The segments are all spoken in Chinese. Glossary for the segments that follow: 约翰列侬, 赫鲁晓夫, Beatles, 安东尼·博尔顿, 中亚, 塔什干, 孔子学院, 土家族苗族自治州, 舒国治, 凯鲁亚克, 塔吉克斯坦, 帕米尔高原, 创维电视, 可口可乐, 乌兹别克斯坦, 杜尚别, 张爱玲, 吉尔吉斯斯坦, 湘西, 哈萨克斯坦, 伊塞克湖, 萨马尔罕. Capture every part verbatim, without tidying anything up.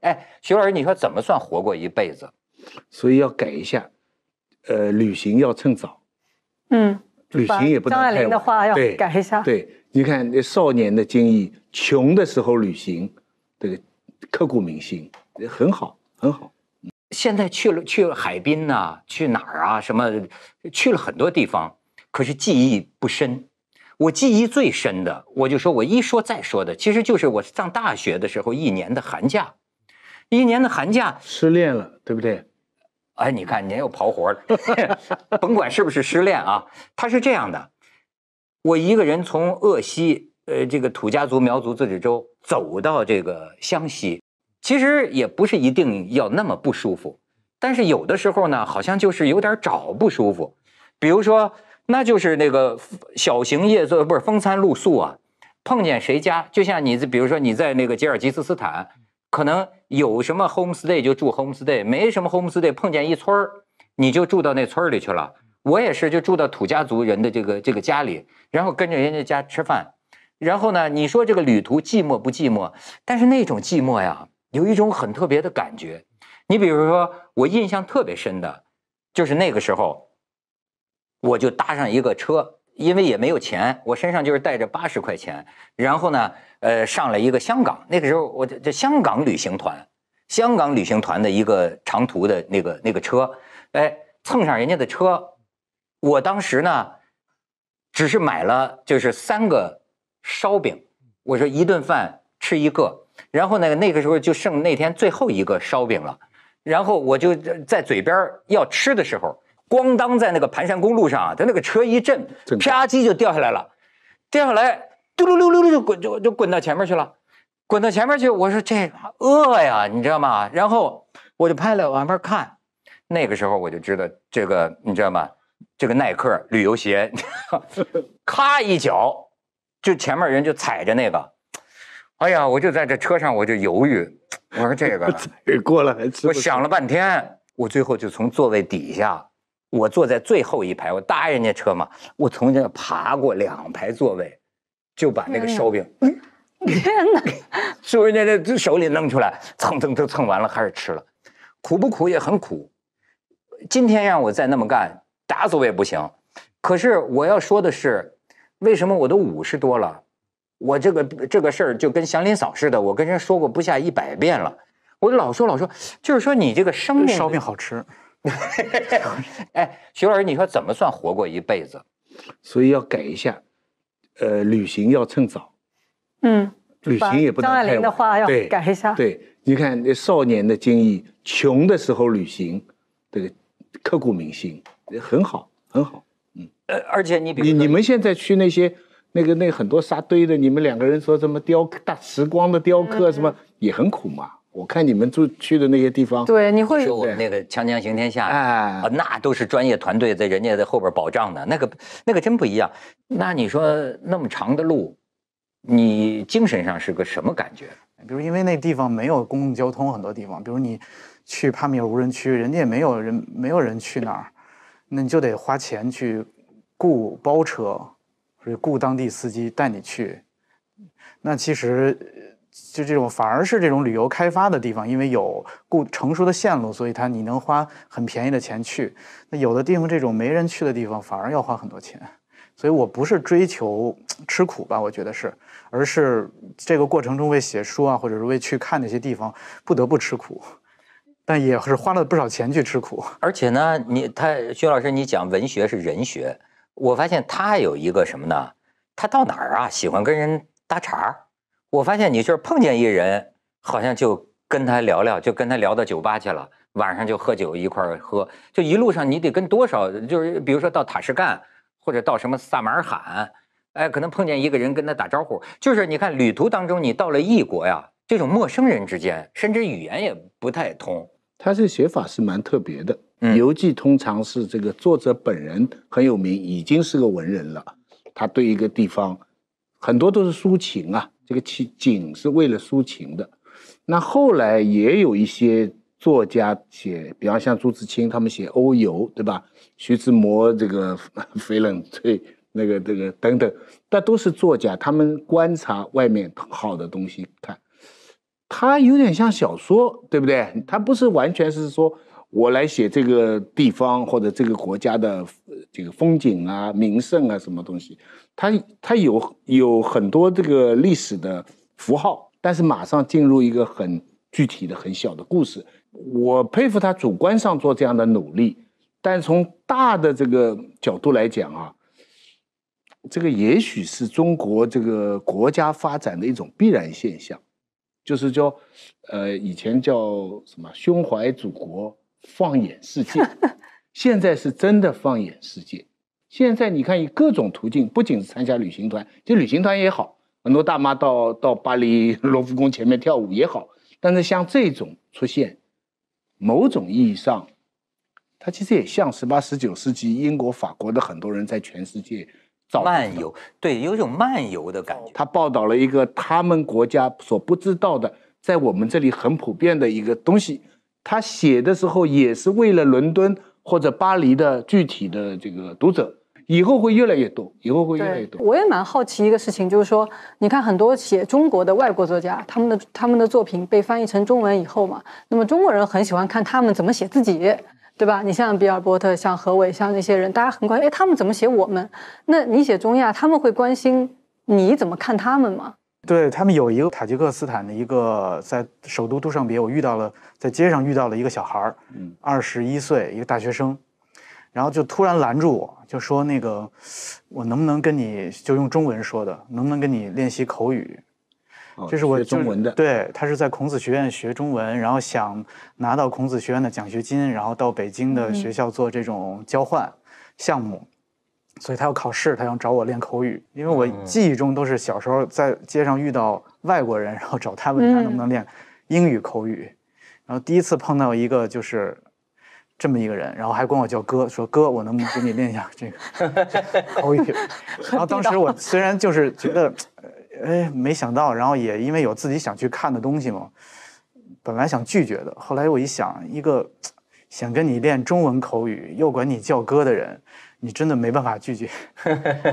哎，徐老师，你说怎么算活过一辈子？所以要改一下，呃，旅行要趁早。嗯，旅行也不能太晚。张爱玲的话要改一下。对，你看少年的经历，穷的时候旅行，这个刻骨铭心，很好，很好。 现在去了去了海滨呐、啊，去哪儿啊？什么去了很多地方，可是记忆不深。我记忆最深的，我就说我一说再说的，其实就是我上大学的时候一年的寒假，一年的寒假失恋了，对不对？哎，你看你又刨活了，甭管是不是失恋啊，他是这样的，我一个人从鄂西，呃，这个土家族苗族自治州走到这个湘西。 其实也不是一定要那么不舒服，但是有的时候呢，好像就是有点找不舒服。比如说，那就是那个小型夜宿不是风餐露宿啊，碰见谁家，就像你比如说你在那个吉尔吉斯斯坦，可能有什么 homestay 就住 homestay， 没什么 homestay 碰见一村儿，你就住到那村里去了。我也是就住到土家族人的这个这个家里，然后跟着人家家吃饭。然后呢，你说这个旅途寂寞不寂寞？但是那种寂寞呀。 有一种很特别的感觉，你比如说，我印象特别深的，就是那个时候，我就搭上一个车，因为也没有钱，我身上就是带着八十块钱，然后呢，呃，上了一个香港，那个时候我这这香港旅行团，香港旅行团的一个长途的那个那个车，哎，蹭上人家的车，我当时呢，只是买了就是三个烧饼，我说一顿饭吃一个。 然后呢，那个时候就剩那天最后一个烧饼了，然后我就在嘴边要吃的时候，咣当在那个盘山公路上啊，他那个车一震，啪叽就掉下来了，掉下来，嘟噜噜噜噜就滚就就滚到前面去了，滚到前面去，我说这饿呀，你知道吗？然后我就拍了往那看，那个时候我就知道这个，你知道吗？这个耐克旅游鞋，咔一脚，就前面人就踩着那个。 哎呀，我就在这车上，我就犹豫，我说这个过了还吃，我想了半天，我最后就从座位底下，我坐在最后一排，我搭人家车嘛，我从这爬过两排座位，就把那个烧饼，嗯、天哪，从人家这手里弄出来，蹭蹭蹭蹭完了还是吃了，苦不苦也很苦。今天让我再那么干，打死我也不行。可是我要说的是，为什么我都五十多了？ 我这个这个事儿就跟祥林嫂似的，我跟人说过不下一百遍了。我老说老说，就是说你这个生命烧饼好吃。哎，徐老师，你说怎么算活过一辈子？所以要改一下，呃，旅行要趁早。嗯，旅行也不能太晚。张爱玲的话要改一下。对，你看少年的经历，穷的时候旅行，这个刻骨铭心，很好，很好。嗯，呃，而且你比你你们现在去那些。 那个那很多沙堆的，你们两个人说什么雕刻大时光的雕刻什么也很苦嘛。我看你们住去的那些地方，对，你会说我们那个《锵锵行天下》啊，那都是专业团队在人家在后边保障的，那个那个真不一样。那你说那么长的路，你精神上是个什么感觉？比如因为那地方没有公共交通，很多地方，比如你去帕米尔无人区，人家也没有人没有人去那儿，那你就得花钱去雇包车。 所以雇当地司机带你去，那其实就这种反而是这种旅游开发的地方，因为有固成熟的线路，所以它你能花很便宜的钱去。那有的地方这种没人去的地方，反而要花很多钱。所以我不是追求吃苦吧，我觉得是，而是这个过程中为写书啊，或者是为去看那些地方不得不吃苦，但也是花了不少钱去吃苦。而且呢，你他薛老师，你讲文学是人学。 我发现他有一个什么呢？他到哪儿啊，喜欢跟人搭茬。我发现你就是碰见一人，好像就跟他聊聊，就跟他聊到酒吧去了，晚上就喝酒一块儿喝。就一路上你得跟多少，就是比如说到塔什干或者到什么萨马尔罕，哎，可能碰见一个人跟他打招呼。就是你看旅途当中，你到了异国呀，这种陌生人之间，甚至语言也不太通。他这写法是蛮特别的。 游记通常是这个作者本人很有名，已经是个文人了。他对一个地方，很多都是抒情啊，这个景是为了抒情的。那后来也有一些作家写，比方像朱自清他们写欧游，对吧？徐志摩这个翡冷翠那个这个等等，但都是作家，他们观察外面好的东西看。它有点像小说，对不对？它不是完全是说我来写这个地方或者这个国家的这个风景啊、名胜啊什么东西，它它有有很多这个历史的符号，但是马上进入一个很具体的、很小的故事。我佩服他主观上做这样的努力，但从大的这个角度来讲啊，这个也许是中国这个国家发展的一种必然现象，就是叫呃以前叫什么胸怀祖国放眼世界，现在是真的放眼世界。现在你看以各种途径，不仅是参加旅行团，就旅行团也好，很多大妈到到巴黎罗浮宫前面跳舞也好，但是像这种出现，某种意义上，它其实也像十八、十九世纪英国、法国的很多人在全世界。漫游，对，有一种漫游的感觉。他报道了一个他们国家所不知道的，在我们这里很普遍的一个东西。他写的时候也是为了伦敦或者巴黎的具体的这个读者，以后会越来越多，以后会越来越多。我也蛮好奇一个事情，就是说，你看很多写中国的外国作家，他们的他们的作品被翻译成中文以后嘛，那么中国人很喜欢看他们怎么写自己。对吧？你像比尔波特、像何伟、像这些人，大家很关心，哎，他们怎么写我们？那你写中亚，他们会关心你怎么看他们吗？对，他们有一个塔吉克斯坦的一个在首都杜尚别，我遇到了，在街上遇到了一个小孩儿，嗯，二十一岁，一个大学生，然后就突然拦住我，就说那个，我能不能跟你就用中文说的，能不能跟你练习口语？这是我学中文的，对，他是在孔子学院学中文，然后想拿到孔子学院的奖学金，然后到北京的学校做这种交换项目，嗯、所以他要考试，他想找我练口语，因为我记忆中都是小时候在街上遇到外国人，然后找他问他能不能练英语口语，嗯、然后第一次碰到一个就是这么一个人，然后还管我叫哥，说哥，我能不能给你练一下这个口语？然后当时我虽然就是觉得。哎，没想到，然后也因为有自己想去看的东西嘛，本来想拒绝的，后来我一想，一个想跟你练中文口语又管你叫哥的人，你真的没办法拒绝。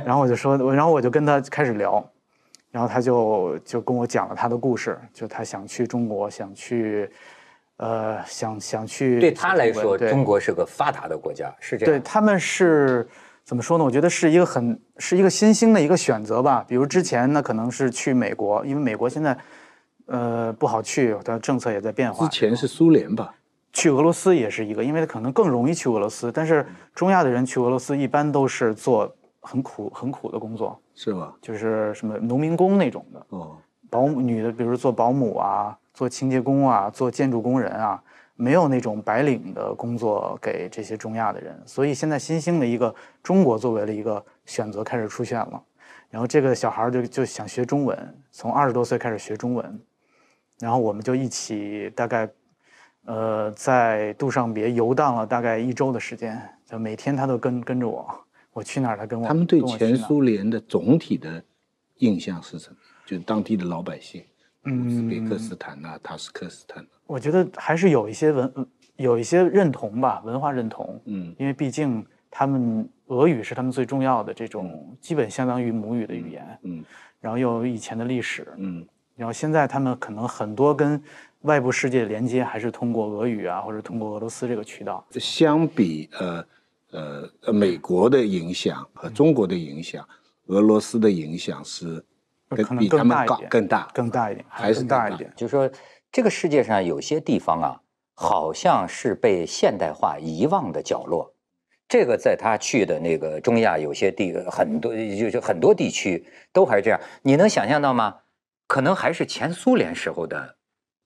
然后我就说，然后我就跟他开始聊，然后他就就跟我讲了他的故事，就他想去中国，想去，呃，想想去。对他来说，中国是个发达的国家，是这样。对，他们是。怎么说呢？我觉得是一个很是一个新兴的一个选择吧。比如之前呢，可能是去美国，因为美国现在，呃，不好去，它政策也在变化。之前是苏联吧？去俄罗斯也是一个，因为它可能更容易去俄罗斯。但是中亚的人去俄罗斯一般都是做很苦很苦的工作，是吧？就是什么农民工那种的，哦，保姆女的，比如做保姆啊，做清洁工啊，做建筑工人啊。没有那种白领的工作给这些中亚的人，所以现在新兴的一个中国作为了一个选择开始出现了。然后这个小孩就就想学中文，从二十多岁开始学中文，然后我们就一起大概，呃，在杜尚别游荡了大概一周的时间，就每天他都跟跟着我，我去哪儿他跟我。他们对前苏联的总体的印象是什么？就是当地的老百姓。乌兹别克斯坦呐、啊，塔什克斯坦、啊，我觉得还是有一些文，有一些认同吧，文化认同。嗯，因为毕竟他们俄语是他们最重要的这种，基本相当于母语的语言。嗯，嗯然后又有以前的历史。嗯，然后现在他们可能很多跟外部世界连接还是通过俄语啊，或者通过俄罗斯这个渠道。相比呃呃呃美国的影响和中国的影响，嗯、俄罗斯的影响是。可能更大一点，更大，更大一点，还是大一点。就是说，这个世界上有些地方啊，好像是被现代化遗忘的角落。这个在他去的那个中亚，有些地很多，就是很多地区都还是这样。你能想象到吗？可能还是前苏联时候的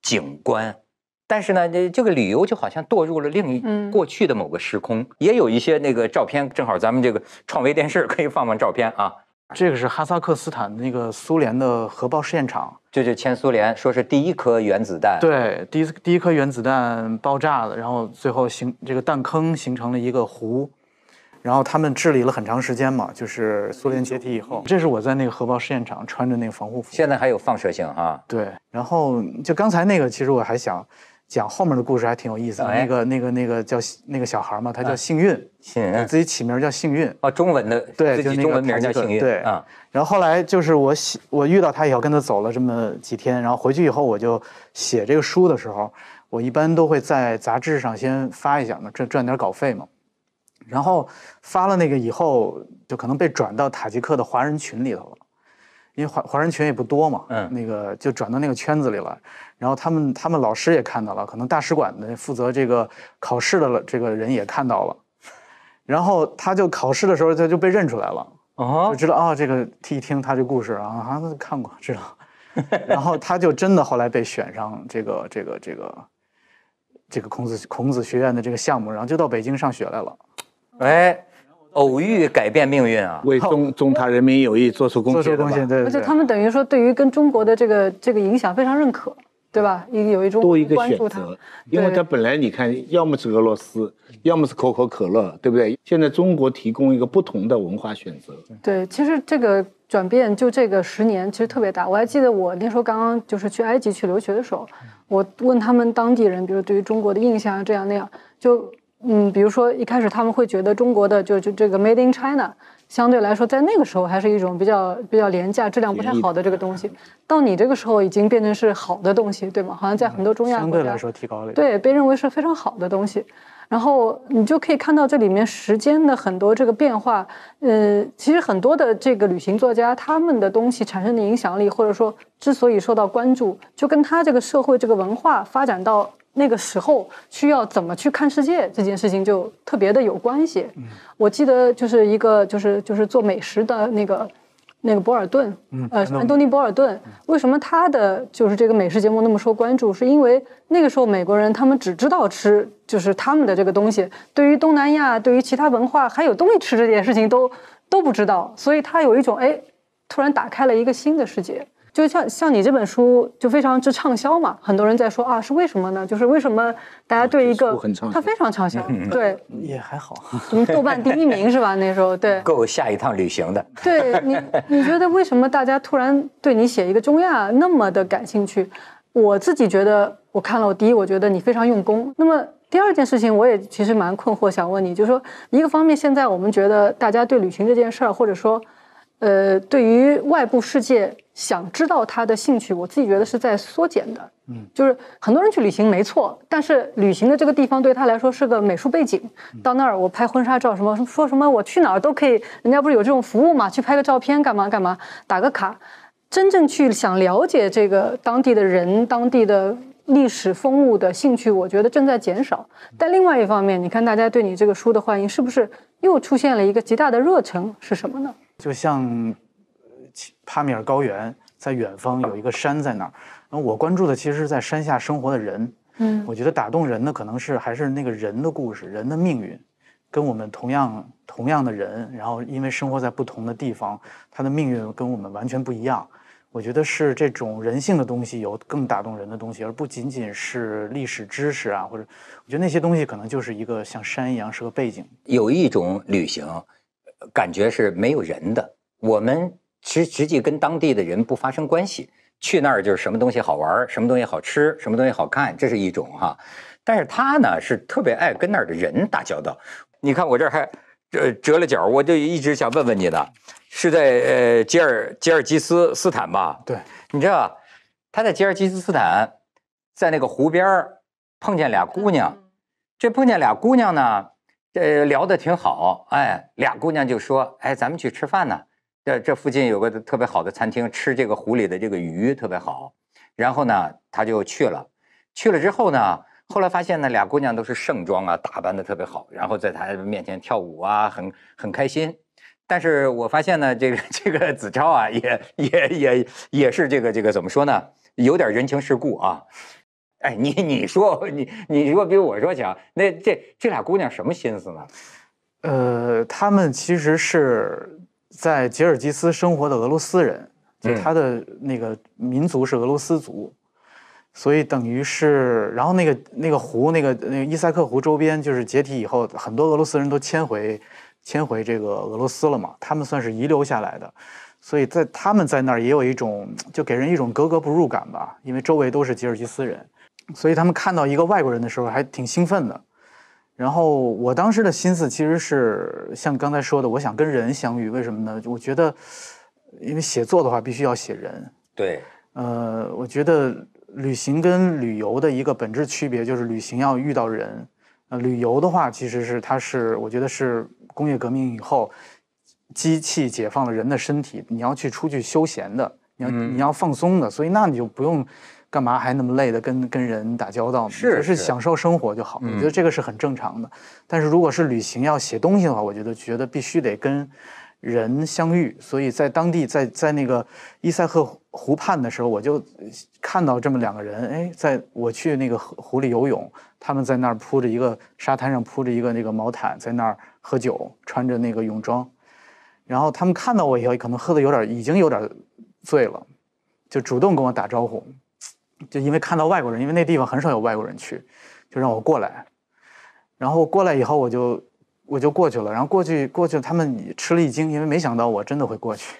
景观。但是呢，这个旅游就好像堕入了另一过去的某个时空。嗯、也有一些那个照片，正好咱们这个创维电视可以放放照片啊。这个是哈萨克斯坦那个苏联的核爆试验场，这是前苏联说是第一颗原子弹，对，第一第一颗原子弹爆炸了，然后最后形这个弹坑形成了一个湖，然后他们治理了很长时间嘛，就是苏联解体以后，这是我在那个核爆试验场穿着那个防护服，现在还有放射性啊，对，然后就刚才那个，其实我还想。讲后面的故事还挺有意思的。哎、那个那个那个叫那个小孩嘛，他叫幸运，啊、自己起名叫幸运。哦，中文的对，自己中文名叫幸运。对啊。然后后来就是我写，我遇到他以后跟他走了这么几天，然后回去以后我就写这个书的时候，我一般都会在杂志上先发一下嘛，赚赚点稿费嘛。然后发了那个以后，就可能被转到塔吉克的华人群里头了。 因为华华人群也不多嘛，嗯，那个就转到那个圈子里了。然后他们他们老师也看到了，可能大使馆的负责这个考试的这个人也看到了。然后他就考试的时候他就被认出来了，哦、就知道啊、哦、这个一听他这故事啊啊看过知道。然后他就真的后来被选上这个这个这个这个孔子孔子学院的这个项目，然后就到北京上学来了。哎。 偶遇改变命运啊！为中中塔人民友谊做出贡献，做出贡献，对对对。而且他们等于说，对于跟中国的这个这个影响非常认可，对吧？一有一种多一个选择，因为他本来你看，要么是俄罗斯，要么是可口可乐，对不对？现在中国提供一个不同的文化选择。对，其实这个转变就这个十年其实特别大。我还记得我那时候刚刚就是去埃及去留学的时候，我问他们当地人，比如对于中国的印象这样那样，就。 嗯，比如说一开始他们会觉得中国的就就这个 Made in China 相对来说在那个时候还是一种比较比较廉价、质量不太好的这个东西，到你这个时候已经变成是好的东西，对吗？好像在很多中亚国家、嗯、相对来说提高了，对，被认为是非常好的东西。然后你就可以看到这里面时间的很多这个变化。呃，其实很多的这个旅行作家他们的东西产生的影响力，或者说之所以受到关注，就跟他这个社会这个文化发展到。 那个时候需要怎么去看世界这件事情就特别的有关系。嗯、我记得就是一个就是就是做美食的那个那个博尔顿，嗯、呃，安东尼·博尔顿，嗯、为什么他的就是这个美食节目那么受关注？是因为那个时候美国人他们只知道吃，就是他们的这个东西，对于东南亚，对于其他文化，还有东西吃这件事情都都不知道，所以他有一种哎，突然打开了一个新的世界。 就像像你这本书就非常之畅销嘛，很多人在说啊，是为什么呢？就是为什么大家对一个它非常畅销，对，也还好，豆瓣第一名是吧？那时候对，够下一趟旅行的。对你，你觉得为什么大家突然对你写一个中亚那么的感兴趣？我自己觉得，我看了我第一，我觉得你非常用功。那么第二件事情，我也其实蛮困惑，想问你，就是说一个方面，现在我们觉得大家对旅行这件事儿，或者说。 呃，对于外部世界想知道他的兴趣，我自己觉得是在缩减的。嗯，就是很多人去旅行没错，但是旅行的这个地方对他来说是个美术背景。到那儿我拍婚纱照，什么说什么我去哪儿都可以，人家不是有这种服务嘛？去拍个照片干嘛干嘛，打个卡。真正去想了解这个当地的人、当地的历史风物的兴趣，我觉得正在减少。但另外一方面，你看大家对你这个书的欢迎，是不是又出现了一个极大的热忱？是什么呢？ 就像帕米尔高原，在远方有一个山在那儿。那我关注的其实是在山下生活的人。嗯，我觉得打动人的可能是还是那个人的故事，人的命运，跟我们同样同样的人，然后因为生活在不同的地方，他的命运跟我们完全不一样。我觉得是这种人性的东西有更打动人的东西，而不仅仅是历史知识啊，或者我觉得那些东西可能就是一个像山一样是个背景。有一种旅行。 感觉是没有人的，我们实实际跟当地的人不发生关系，去那儿就是什么东西好玩，什么东西好吃，什么东西好看，这是一种哈。但是他呢是特别爱跟那儿的人打交道。你看我这儿还折折了角，我就一直想问问你呢，是在呃吉尔吉尔吉斯斯坦吧？对，你知道他在吉尔吉斯斯坦，在那个湖边碰见俩姑娘，这碰见俩姑娘呢。 这聊得挺好，哎，俩姑娘就说，哎，咱们去吃饭呢。这这附近有个特别好的餐厅，吃这个湖里的这个鱼特别好。然后呢，他就去了。去了之后呢，后来发现呢，俩姑娘都是盛装啊，打扮得特别好，然后在他面前跳舞啊，很很开心。但是我发现呢，这个这个子超啊，也也也也是这个这个怎么说呢，有点人情世故啊。 哎，你你说你你说比我说强，那这这俩姑娘什么心思呢？呃，她们其实是在吉尔吉斯生活的俄罗斯人，就她的那个民族是俄罗斯族，嗯、所以等于是，然后那个那个湖，那个那个伊塞克湖周边就是解体以后，很多俄罗斯人都迁回迁回这个俄罗斯了嘛，他们算是遗留下来的。 所以在他们在那儿也有一种，就给人一种格格不入感吧，因为周围都是吉尔吉斯人。所以他们看到一个外国人的时候还挺兴奋的。然后我当时的心思其实是像刚才说的，我想跟人相遇。为什么呢？我觉得，因为写作的话必须要写人。对。呃，我觉得旅行跟旅游的一个本质区别就是旅行要遇到人。呃，旅游的话其实是它是我觉得是工业革命以后，机器解放了人的身体，你要去出去休闲的，你要、嗯、你要放松的，所以那你就不用。干嘛还那么累的跟跟人打交道？是只是享受生活就好。嗯、我觉得这个是很正常的。但是如果是旅行要写东西的话，我觉得觉得必须得跟人相遇。所以在当地，在在那个伊塞赫湖畔的时候，我就看到这么两个人。哎，在我去那个湖湖里游泳，他们在那儿铺着一个沙滩上铺着一个那个毛毯，在那儿喝酒，穿着那个泳装。然后他们看到我以后，可能喝的有点已经有点醉了，就主动跟我打招呼。就因为看到外国人，因为那地方很少有外国人去，就让我过来。然后过来以后，我就我就过去了。然后过去过去，他们吃了一惊，因为没想到我真的会过去。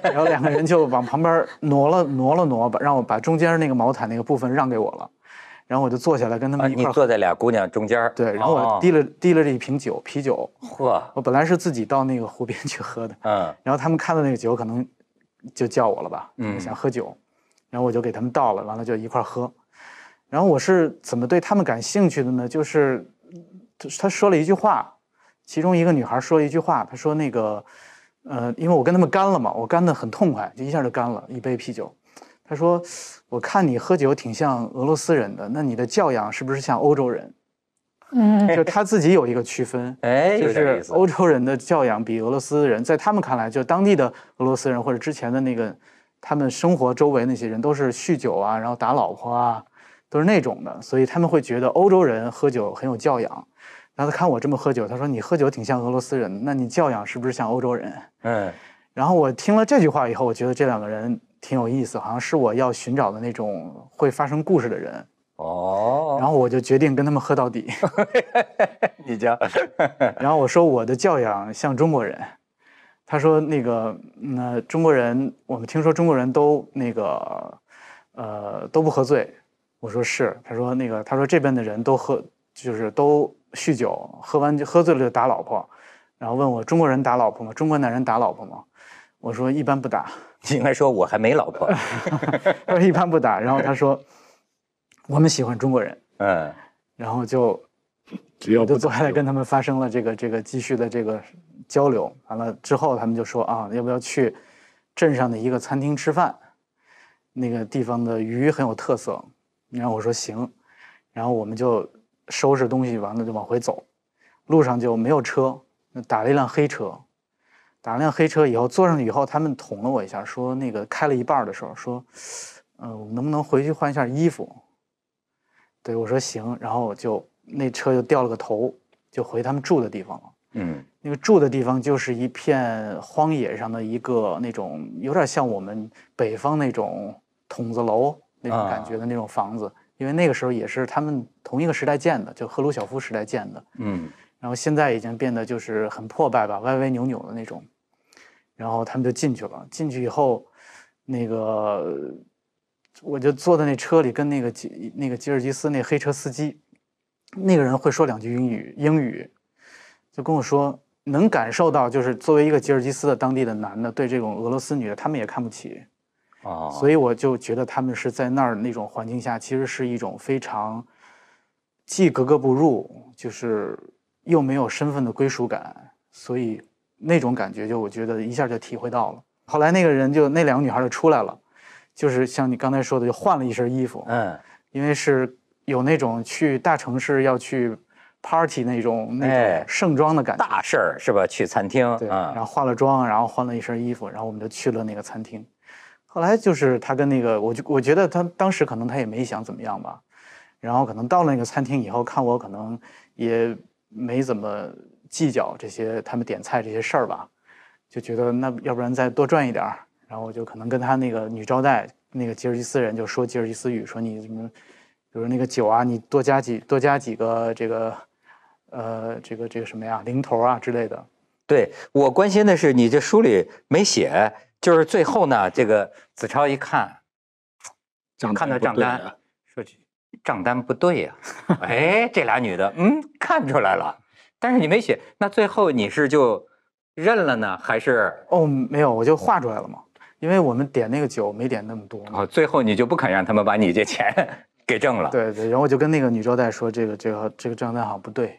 然后两个人就往旁边挪了挪了挪，把让我把中间那个毛毯那个部分让给我了。然后我就坐下来跟他们一块儿。啊、你坐在俩姑娘中间。对，然后我滴了滴了一瓶酒，啤酒。嚯！我本来是自己到那个湖边去喝的。嗯。然后他们看到那个酒，可能就叫我了吧，嗯、想喝酒。然后我就给他们倒了，完了就一块喝。然后我是怎么对他们感兴趣的呢？就是他说了一句话，其中一个女孩说了一句话，她说那个，呃，因为我跟他们干了嘛，我干得很痛快，就一下就干了一杯啤酒。她说，我看你喝酒挺像俄罗斯人的，那你的教养是不是像欧洲人？嗯，就他自己有一个区分，哎，就是欧洲人的教养比俄罗斯人，在他们看来，就当地的俄罗斯人或者之前的那个。他们生活周围那些人都是酗酒啊，然后打老婆啊，都是那种的，所以他们会觉得欧洲人喝酒很有教养。然后他看我这么喝酒，他说你喝酒挺像俄罗斯人，那你教养是不是像欧洲人？嗯。然后我听了这句话以后，我觉得这两个人挺有意思，好像是我要寻找的那种会发生故事的人。哦。然后我就决定跟他们喝到底。你讲。然后我说我的教养像中国人。他说：“那个，那中国人，我们听说中国人都那个，呃，都不喝醉。”我说：“是。”他说：“那个，他说这边的人都喝，就是都酗酒，喝完就喝醉了就打老婆。”然后问我：“中国人打老婆吗？中国男人打老婆吗？”我说：“一般不打。”你应该说：“我还没老婆。”他说：“一般不打。”然后他说：“我们喜欢中国人。”嗯，然后就。只要我就坐下来跟他们发生了这个这个继续的这个交流，完了之后他们就说啊，要不要去镇上的一个餐厅吃饭？那个地方的鱼很有特色。然后我说行，然后我们就收拾东西，完了就往回走。路上就没有车，打了一辆黑车，打了一辆黑车以后坐上去以后，他们捅了我一下，说那个开了一半的时候说，呃，我们能不能回去换一下衣服？对，我说行，然后就。那车就掉了个头，就回他们住的地方了。嗯，那个住的地方就是一片荒野上的一个那种有点像我们北方那种筒子楼那种感觉的那种房子，啊、因为那个时候也是他们同一个时代建的，就赫鲁晓夫时代建的。嗯，然后现在已经变得就是很破败吧，歪歪扭扭的那种。然后他们就进去了，进去以后，那个我就坐在那车里跟那个吉那个吉尔吉斯那黑车司机。那个人会说两句英语，英语就跟我说，能感受到就是作为一个吉尔吉斯的当地的男的对这种俄罗斯女的他们也看不起啊，所以我就觉得他们是在那儿那种环境下，其实是一种非常既格格不入，就是又没有身份的归属感，所以那种感觉就我觉得一下就体会到了。后来那个人就那两个女孩就出来了，就是像你刚才说的，就换了一身衣服，嗯，因为是。有那种去大城市要去 party 那种那种盛装的感觉，哎、大事儿是吧？去餐厅，对，嗯、然后化了妆，然后换了一身衣服，然后我们就去了那个餐厅。后来就是他跟那个，我就我觉得他当时可能他也没想怎么样吧，然后可能到了那个餐厅以后，看我可能也没怎么计较这些他们点菜这些事儿吧，就觉得那要不然再多赚一点儿，然后我就可能跟他那个女招待那个吉尔吉斯人就说吉尔吉斯语，说你什么。比如那个酒啊，你多加几多加几个这个，呃，这个这个什么呀，零头啊之类的。对，我关心的是你这书里没写，就是最后呢，这个子超一看，看到账单，说账单不对呀、啊。哎，这俩女的，嗯，看出来了，但是你没写。那最后你是就认了呢，还是？哦，没有，我就画出来了嘛。因为我们点那个酒没点那么多。哦，最后你就不肯让他们把你这钱给挣了。对对，然后我就跟那个女招待说，这个这个这个账单好像不对。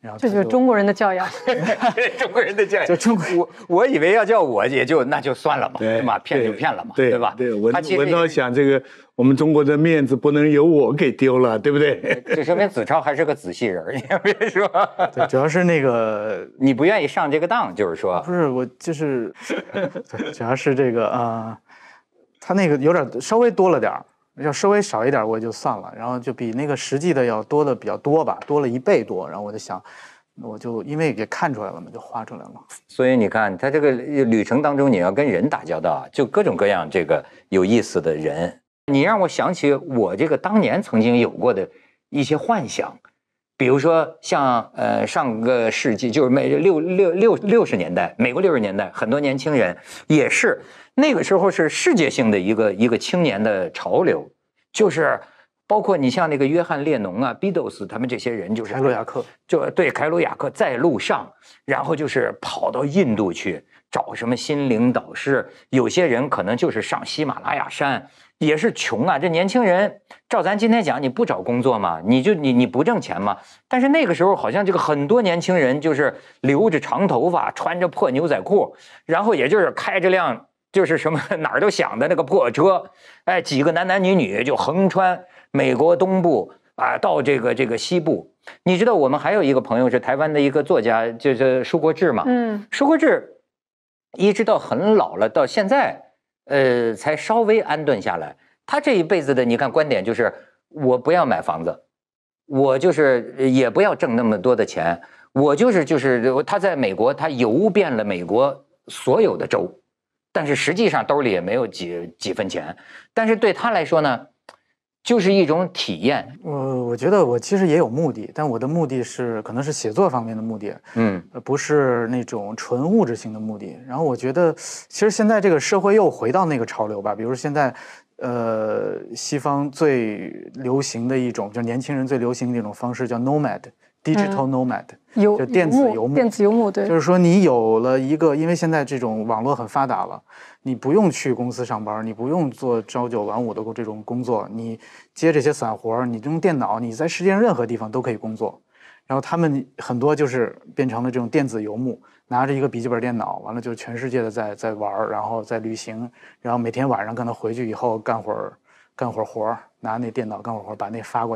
然后就这就是中国人的教养，中国人的教养。就中国，我我以为要叫我也就那就算了吧，对吧？骗就骗了嘛， 对, 对吧？对，我我倒想这个，我们中国的面子不能由我给丢了，对不对？这说明子超还是个仔细人，你别说。对，主要是那个你不愿意上这个当，就是说不是我就是对，主要是这个啊、呃，他那个有点稍微多了点儿。 要稍微少一点我就算了，然后就比那个实际的要多的比较多吧，多了一倍多。然后我就想，我就因为也看出来了嘛，就画出来了。所以你看，他这个旅程当中，你要跟人打交道，就各种各样这个有意思的人。你让我想起我这个当年曾经有过的一些幻想，比如说像呃上个世纪，就是美六六六六十年代，美国六十年代，很多年轻人也是。 那个时候是世界性的一个一个青年的潮流，就是包括你像那个约翰列侬啊、Beatles 他们这些人，就是凯鲁亚克，就对凯鲁亚克在路上，然后就是跑到印度去找什么心灵导师，有些人可能就是上喜马拉雅山，也是穷啊。这年轻人，照咱今天讲，你不找工作嘛，你就你你不挣钱嘛。但是那个时候好像这个很多年轻人就是留着长头发，穿着破牛仔裤，然后也就是开着辆。 就是什么哪儿都响的那个破车，哎，几个男男女女就横穿美国东部啊，到这个这个西部。你知道我们还有一个朋友是台湾的一个作家，就是舒国治嘛。嗯，舒国治一直到很老了，到现在，呃，才稍微安顿下来。他这一辈子的，你看观点就是，我不要买房子，我就是也不要挣那么多的钱，我就是就是他在美国，他游遍了美国所有的州。 但是实际上兜里也没有几几分钱，但是对他来说呢，就是一种体验。我、呃、我觉得我其实也有目的，但我的目的是可能是写作方面的目的，嗯、呃，不是那种纯物质性的目的。然后我觉得，其实现在这个社会又回到那个潮流吧，比如现在，呃，西方最流行的一种，就是年轻人最流行的一种方式叫 nomad。 Digital nomad，、嗯、就电子游牧，电子游牧，对，就是说你有了一个，因为现在这种网络很发达了，你不用去公司上班，你不用做朝九晚五的这种工作，你接这些散活，你用电脑，你在世界上任何地方都可以工作。然后他们很多就是变成了这种电子游牧，拿着一个笔记本电脑，完了就是全世界的在在玩，然后在旅行，然后每天晚上可能回去以后干会儿干会儿活，拿那电脑干会儿活，把那发过来。